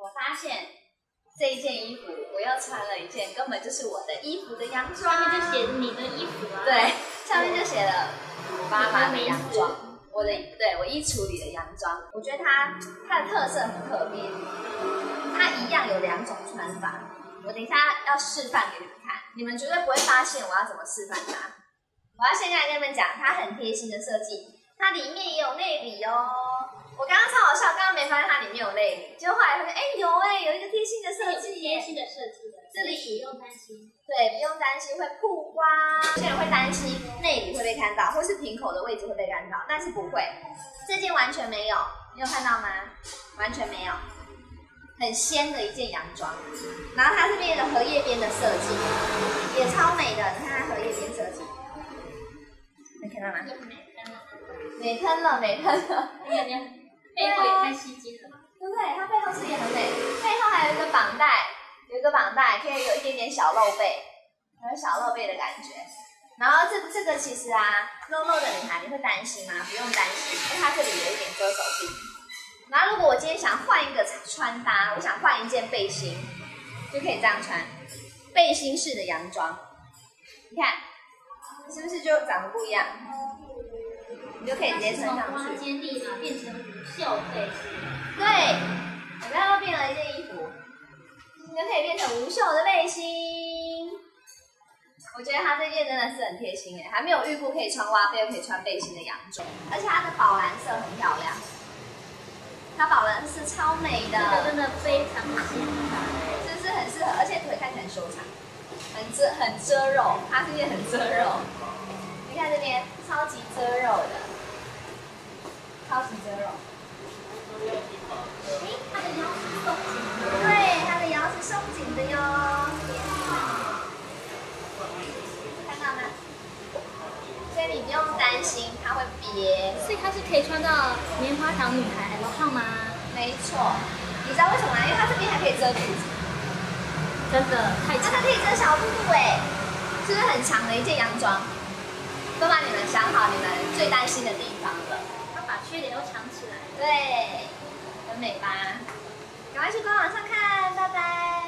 我发现这件衣服我又穿了一件根本就是我的衣服的洋装，上面就写你的衣服啊，对，上面就写了妈妈的洋装。 我的对我衣橱里的洋装，我觉得它的特色很特别，它一样有2种穿法。我等一下要示范给你们看，你们绝对不会发现我要怎么示范它。我要现在跟你们讲，它很贴心的设计，它里面也有内里哦。我刚刚超好笑，刚刚没发现它里面有内里，结果后来发现有一个贴心的设计耶，贴心的设计的，这里不用担心。 对，不用担心会曝光，有些人会担心内里会被看到，或是瓶口的位置会被看到，但是不会，这件完全没有，你有看到吗？完全没有，很仙的一件洋装。然后它这边有荷叶边的设计，也超美的，你看它荷叶边设计，能看到吗？美喷了，美喷了，背后也太吸睛了，对不对？它背后是也很美，背后还有一个绑带。 有一个绑带，可以有一点点小露背，有小露背的感觉。然后这个其实啊，露露的女孩你会担心吗？不用担心，因为它这里有一点遮手臂。然后如果我今天想换一个穿搭，我想换一件背心，就可以这样穿，背心式的洋装。你看，是不是就长得不一样？你就可以直接穿上去。接力嘛，变成无袖背心。对，我刚刚变了一件衣服。 就可以变成无袖的背心，我觉得它这件真的是很贴心耶，还没有遇过可以穿挖背又可以穿背心的洋装，而且它的宝蓝色很漂亮，它宝蓝色超美的，这个真的非常显白，是不是很适合？而且腿看起来很修长，很遮肉，它这件很遮肉，你看这边超级遮肉的，超级遮肉。 它的腰是松紧的，对，它的腰是松紧的哟。看到吗？所以你不用担心它会瘪。所以它是可以穿到棉花糖女孩 L 号吗？没错。你知道为什么吗？因为它这边还可以遮肚子，真的太强。它可以遮小肚肚哎，是不是很长的一件洋装？都把你们想好你们最担心的地方了，要把缺点都藏起来。对。 很美吧？赶快去官网上看，拜拜。